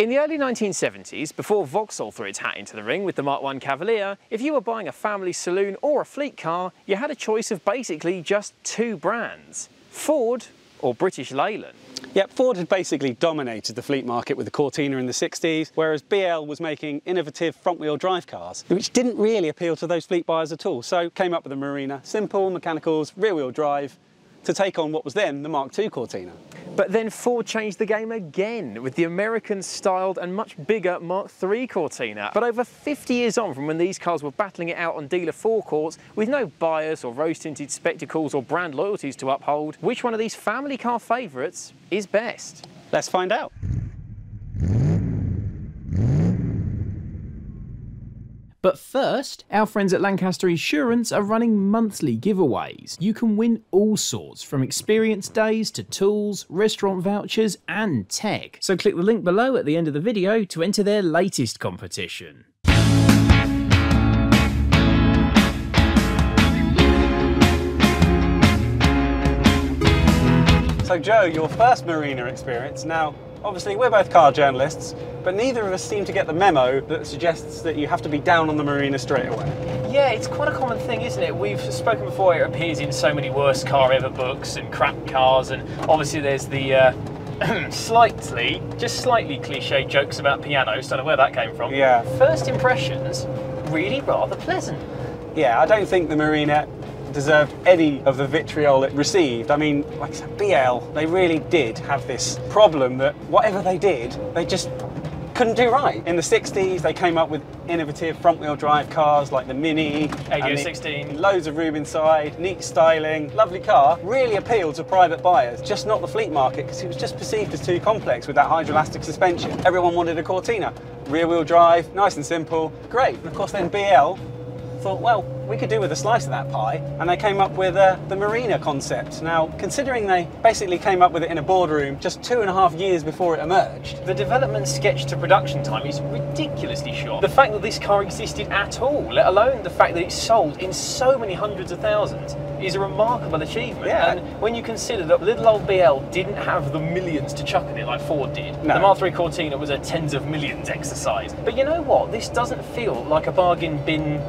In the early 1970s, before Vauxhall threw its hat into the ring with the Mark I Cavalier, if you were buying a family saloon or a fleet car, you had a choice of basically just two brands, Ford or British Leyland. Yep, Ford had basically dominated the fleet market with the Cortina in the 60s, whereas BL was making innovative front-wheel drive cars, which didn't really appeal to those fleet buyers at all, so came up with the Marina, simple mechanicals, rear-wheel drive, to take on what was then the Mark II Cortina. But then Ford changed the game again with the American-styled and much bigger Mark III Cortina. But over 50 years on from when these cars were battling it out on dealer forecourts, with no buyers or rose-tinted spectacles or brand loyalties to uphold, which one of these family car favourites is best? Let's find out. But first, our friends at Lancaster Insurance are running monthly giveaways. You can win all sorts, from experience days to tools, restaurant vouchers and tech. So click the link below at the end of the video to enter their latest competition. So Joe, your first Marina experience. Now, obviously we're both car journalists, but neither of us seem to get the memo that suggests that you have to be down on the Marina straight away. Yeah, it's quite a common thing, isn't it? We've spoken before, it appears in so many worst car ever books and crap cars, and obviously there's the just slightly cliche jokes about pianos, don't know where that came from. Yeah. First impressions, really rather pleasant. Yeah, I don't think the Marina deserved any of the vitriol it received. I mean, like I said, BL, they really did have this problem that whatever they did, they just couldn't do right. In the 60s, they came up with innovative front-wheel drive cars like the Mini, ADO16, loads of room inside, neat styling, lovely car, really appealed to private buyers, just not the fleet market, because it was just perceived as too complex with that hydroelastic suspension. Everyone wanted a Cortina, rear-wheel drive, nice and simple, great. And of course then BL thought, well, we could do with a slice of that pie, and they came up with the Marina concept. Now, considering they basically came up with it in a boardroom just 2.5 years before it emerged, the development sketch to production time is ridiculously short. The fact that this car existed at all, let alone the fact that it sold in so many hundreds of thousands, is a remarkable achievement. Yeah. And when you consider that little old BL didn't have the millions to chuck in it like Ford did, no. The Mark III Cortina was a tens of millions exercise. But you know what? This doesn't feel like a bargain bin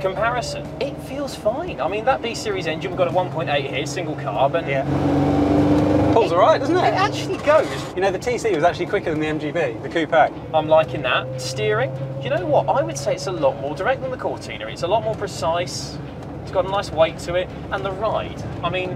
comparison. It feels fine. I mean, that B-Series engine, we've got a 1.8 here, single carb, and yeah. Pulls all right, doesn't it? It actually goes. You know, the TC was actually quicker than the MGB, the coupe. I'm liking that. Steering, you know what? I would say it's a lot more direct than the Cortina. It's a lot more precise. It's got a nice weight to it. And the ride, I mean...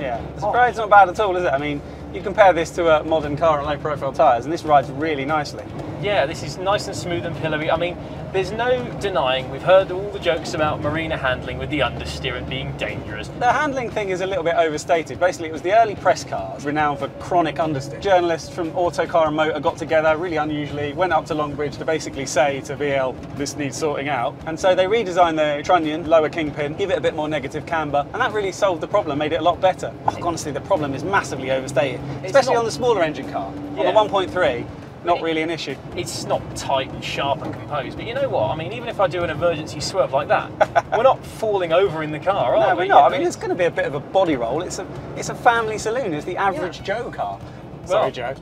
Yeah, the ride's not bad at all, is it? I mean, you compare this to a modern car on low-profile tyres, and this rides really nicely. Yeah, this is nice and smooth and pillowy. I mean, there's no denying we've heard all the jokes about Marina handling with the understeer and being dangerous. The handling thing is a little bit overstated. Basically, it was the early press cars, renowned for chronic understeer. Journalists from Autocar and Motor got together, really unusually, went up to Longbridge to basically say to BL, this needs sorting out. And so they redesigned the Trunnion, lower kingpin, give it a bit more negative camber, and that really solved the problem, made it a lot better. Oh, honestly, the problem is massively overstated, especially on the smaller engine car, yeah. On the 1.3. Not really an issue. It's not tight and sharp and composed, but you know what? I mean, even if I do an emergency swerve like that, we're not falling over in the car, are we? No, we're not. I mean, it's going to be a bit of a body roll. It's a family saloon. It's the average Joe car. Sorry, Joe.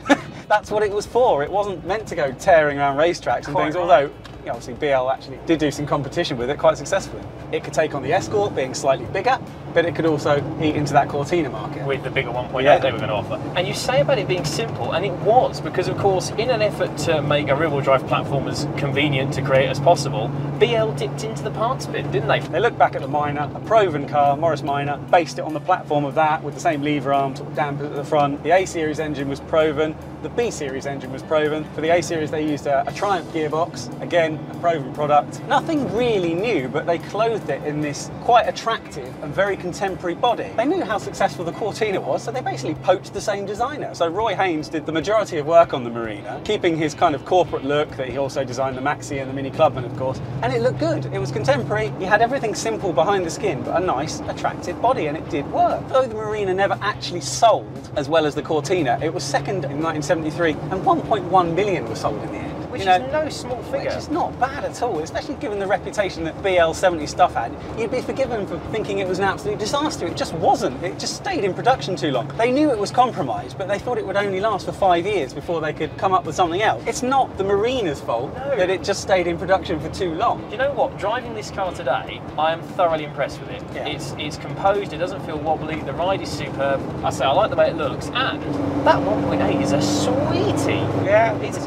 That's what it was for. It wasn't meant to go tearing around racetracks and things, although yeah, obviously BL actually did do some competition with it quite successfully. It could take on the Escort, being slightly bigger, but it could also eat into that Cortina market. With the bigger 1.8 they were going to offer. And you say about it being simple, and it was, because of course, in an effort to make a rear-wheel drive platform as convenient to create as possible, BL dipped into the parts bin, didn't they? They looked back at the Minor, a proven car, Morris Minor, based it on the platform of that, with the same lever arm, sort of dampers at the front. The A-Series engine was proven, the B-Series engine was proven. For the A-Series, they used a Triumph gearbox, again, a proven product. Nothing really new, but they clothed it in this quite attractive and very contemporary body. They knew how successful the Cortina was, so they basically poached the same designer. So Roy Haynes did the majority of work on the Marina, keeping his kind of corporate look that he also designed the Maxi and the Mini Clubman, of course, and it looked good. It was contemporary. You had everything simple behind the skin, but a nice, attractive body, and it did work. Though the Marina never actually sold as well as the Cortina, it was second in 1973, and 1.1 million were sold in the end. which is no small figure. Which is not bad at all, especially given the reputation that BL70 stuff had. You'd be forgiven for thinking it was an absolute disaster. It just wasn't. It just stayed in production too long. They knew it was compromised, but they thought it would only last for 5 years before they could come up with something else. It's not the marina's fault that it just stayed in production for too long. You know what? Driving this car today, I am thoroughly impressed with it. Yeah. It's composed, it doesn't feel wobbly, the ride is superb. I say I like the way it looks, and that 1.8 is a sweetie. Yeah, it's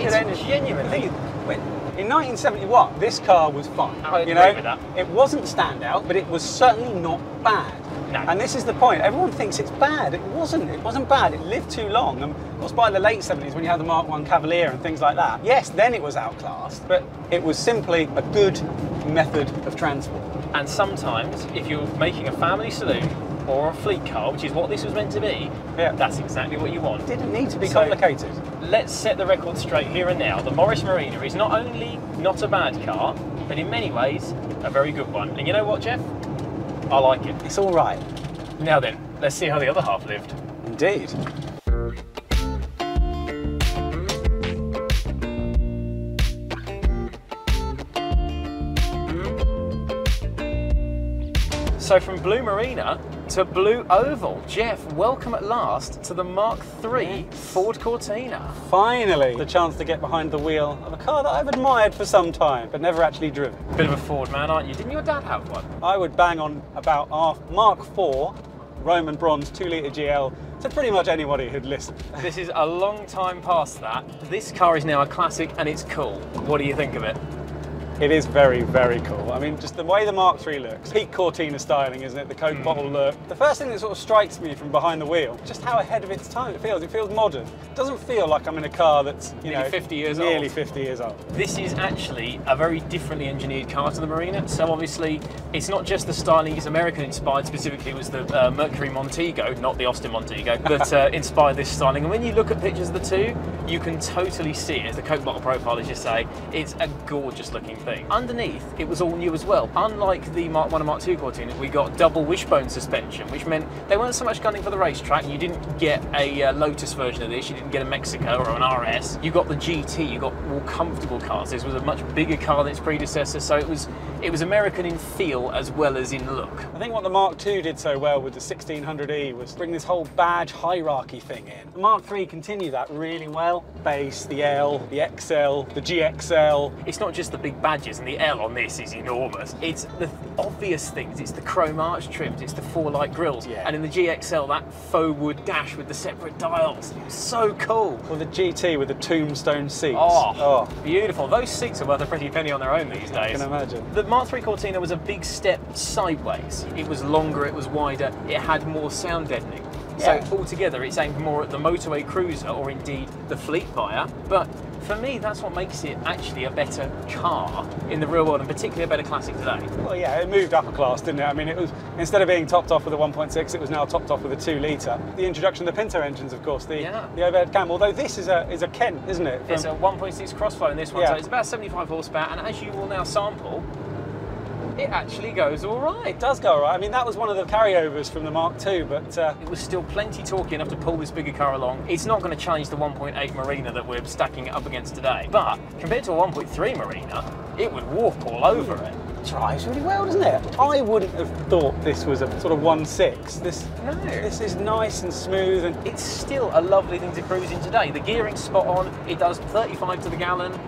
genuinely. In 1971, this car was fine. I agree with that. It wasn't standout, but it was certainly not bad. No. And this is the point. Everyone thinks it's bad. It wasn't. It wasn't bad. It lived too long. And of course, by the late 70s, when you had the Mark I Cavalier and things like that, yes, then it was outclassed, but it was simply a good method of transport. And sometimes, if you're making a family saloon or a fleet car, which is what this was meant to be, that's exactly what you want. It didn't need to be complicated. Let's set the record straight here and now. The Morris Minor is not only not a bad car, but in many ways, a very good one. And you know what, Jeff? I like it. It's all right. Now then, let's see how the other half lived. Indeed. So from Blue Marina to Blue Oval, Jeff, welcome at last to the Mark III Ford Cortina. Finally, the chance to get behind the wheel of a car that I've admired for some time, but never actually driven. Bit of a Ford man, aren't you? Didn't your dad have one? I would bang on about our Mark IV Roman Bronze 2-litre GL to pretty much anybody who'd listen. This is a long time past that. This car is now a classic and it's cool. What do you think of it? It is very, very cool. I mean, just the way the Mark III looks, peak Cortina styling, isn't it? The Coke bottle look. The first thing that sort of strikes me from behind the wheel, just how ahead of its time it feels. It feels modern. It doesn't feel like I'm in a car that's, you know, 50 years old. Nearly 50 years old. This is actually a very differently engineered car to the Marina. So obviously, it's not just the styling. It's American inspired. Specifically, it was the Mercury Montego, not the Austin Montego, that inspired this styling. And when you look at pictures of the two, you can totally see it. As the Coke bottle profile, as you say, it's a gorgeous looking thing. Underneath, it was all new as well. Unlike the Mark I and Mark II Cortina, we got double wishbone suspension, which meant they weren't so much gunning for the racetrack. You didn't get a Lotus version of this, you didn't get a Mexico or an RS. You got the GT, you got more comfortable cars. This was a much bigger car than its predecessor, so it was American in feel as well as in look. I think what the Mark II did so well with the 1600E was bring this whole badge hierarchy thing in. The Mark III continued that really well. Base, the L, the XL, the GXL. It's not just the big badges, and the L on this is enormous. It's the obvious things. It's the chrome arch trims, it's the four light grills, and in the GXL, that faux wood dash with the separate dials. So cool. Or the GT with the tombstone seats. Oh, beautiful. Those seats are worth a pretty penny on their own these days. I can imagine. The Mark III Cortina was a big step sideways. It was longer, it was wider, it had more sound deadening. So altogether, it's aimed more at the motorway cruiser or indeed the fleet buyer. But for me, that's what makes it actually a better car in the real world, and particularly a better classic today. Well, yeah, it moved up a class, didn't it? I mean, it was, instead of being topped off with a 1.6, it was now topped off with a 2-litre. The introduction of the Pinto engines, of course, the overhead cam. Although this is a Kent, isn't it? It's a 1.6 Crossflow in this one, so it's about 75 horsepower, and as you will now sample, it actually goes all right. It does go all right. I mean, that was one of the carryovers from the Mark II, but it was still plenty torquey enough to pull this bigger car along. It's not going to challenge the 1.8 Marina that we're stacking it up against today, but compared to a 1.3 Marina, it would walk all over it. Drives really well, doesn't it? I wouldn't have thought this was a sort of 1.6. This is nice and smooth, and it's still a lovely thing to cruise in today. The gearing's spot on. It does 35 to the gallon.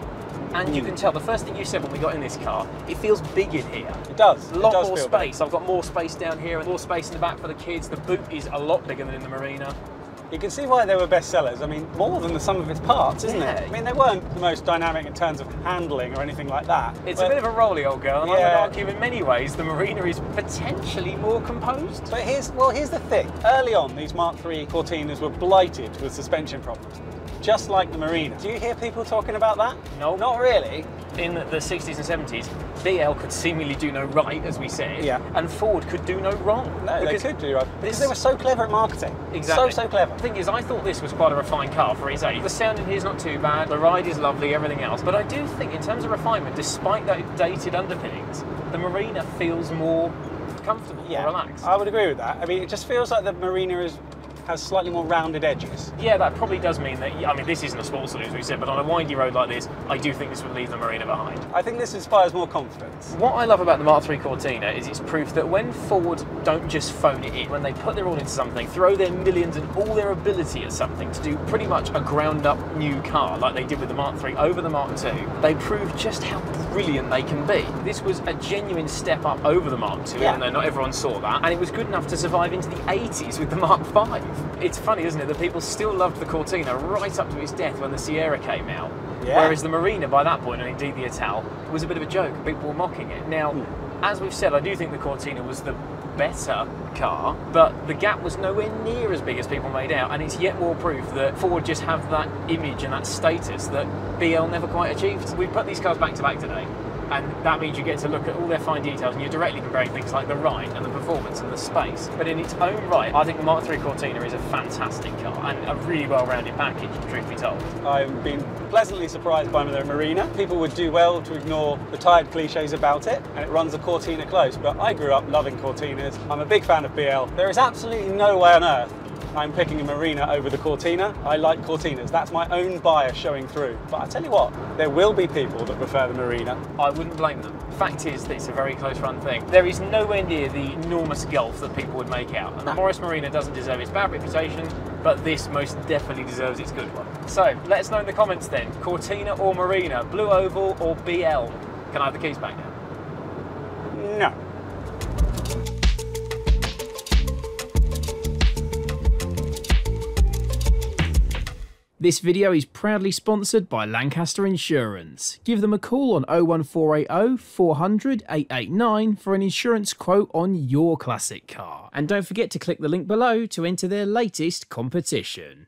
And you can tell, the first thing you said when we got in this car, it feels big in here. It does. A lot more space. I've got more space down here and more space in the back for the kids. The boot is a lot bigger than in the Marina. You can see why they were best sellers. I mean, more than the sum of its parts, isn't it? I mean, they weren't the most dynamic in terms of handling or anything like that. It's a bit of a rolly old girl, and I would argue in many ways the Marina is potentially more composed. But here's the thing. Early on, these Mark III Cortinas were blighted with suspension problems, just like the Marina. Do you hear people talking about that? No. Not really. In the 60s and 70s, BL could seemingly do no right, as we said, and Ford could do no wrong. No, they could do right. Because they were so clever at marketing. Exactly. So clever. The thing is, I thought this was quite a refined car for its age. The sound in here is not too bad, the ride is lovely, everything else. But I do think, in terms of refinement, despite those dated underpinnings, the Marina feels more comfortable, more relaxed. I would agree with that. I mean, it just feels like the Marina is has slightly more rounded edges. Yeah, that probably does mean that, I mean, this isn't a sports saloon, as we said, but on a windy road like this, I do think this would leave the Marina behind. I think this inspires more confidence. What I love about the Mark III Cortina is it's proof that when Ford don't just phone it in, when they put their all into something, throw their millions and all their ability at something to do pretty much a ground-up new car, like they did with the Mark III over the Mark II, they prove just how brilliant they can be. This was a genuine step up over the Mark II, even though not everyone saw that, and it was good enough to survive into the 80s with the Mark V. It's funny, isn't it, that people still loved the Cortina right up to its death when the Sierra came out, whereas the Marina by that point, and indeed the Ital, was a bit of a joke. People were mocking it. Now, as we've said, I do think the Cortina was the better car, but the gap was nowhere near as big as people made out, and it's yet more proof that Ford just have that image and that status that BL never quite achieved. We've put these cars back to back today, and that means you get to look at all their fine details, and you're directly comparing things like the ride and the performance and the space. But in its own right, I think the Mark III Cortina is a fantastic car and a really well-rounded package, truth be told. I've been pleasantly surprised by the Marina. People would do well to ignore the tired cliches about it, and it runs a Cortina close, but I grew up loving Cortinas. I'm a big fan of BL. There is absolutely no way on earth I'm picking a Marina over the Cortina. I like Cortinas. That's my own bias showing through. But I tell you what, there will be people that prefer the Marina. I wouldn't blame them. The fact is that it's a very close-run thing. There is nowhere near the enormous gulf that people would make out. And the Morris Marina doesn't deserve its bad reputation, but this most definitely deserves its good one. So let us know in the comments then, Cortina or Marina, Blue Oval or BL? Can I have the keys back now? No. This video is proudly sponsored by Lancaster Insurance. Give them a call on 01480 400 889 for an insurance quote on your classic car. And don't forget to click the link below to enter their latest competition.